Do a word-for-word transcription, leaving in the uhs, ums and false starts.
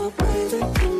my baby.